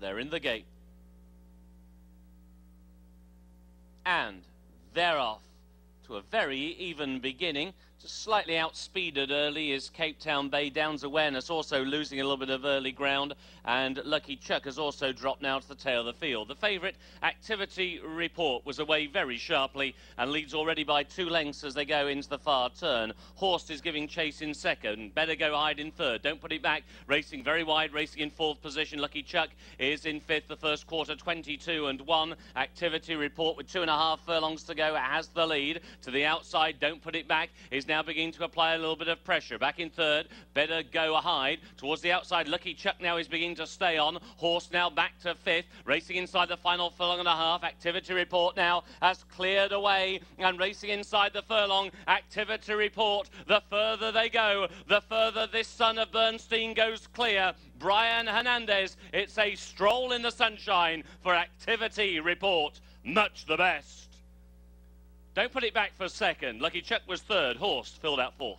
They're in the gate. And they're off to a very even beginning. Just slightly outspeeded early is Cape Town Bay. Downs Awareness also losing a little bit of early ground, and Lucky Chuck has also dropped now to the tail of the field. The favourite, Activity Report, was away very sharply and leads already by 2 lengths as they go into the far turn. Horst is giving chase in second. Better Go Hide in third. Don't Put It Back, racing very wide, racing in fourth position. Lucky Chuck is in fifth. The first quarter, 22 and 1. Activity Report, with 2.5 furlongs to go, has the lead. To the outside, Don't Put It Back is now beginning to apply a little bit of pressure. Back in third, Better Go Hide. Towards the outside, Lucky Chuck now is beginning to stay on. Horse now back to fifth, racing inside the final 1.5 furlongs. Activity Report now has cleared away and racing inside the furlong. Activity Report, the further they go, the further this son of Bernstein goes clear. Brian Hernandez, it's a stroll in the sunshine for Activity Report. Much the best. Don't Put It Back for second. Lucky Chuck was third. Horst filled out fourth.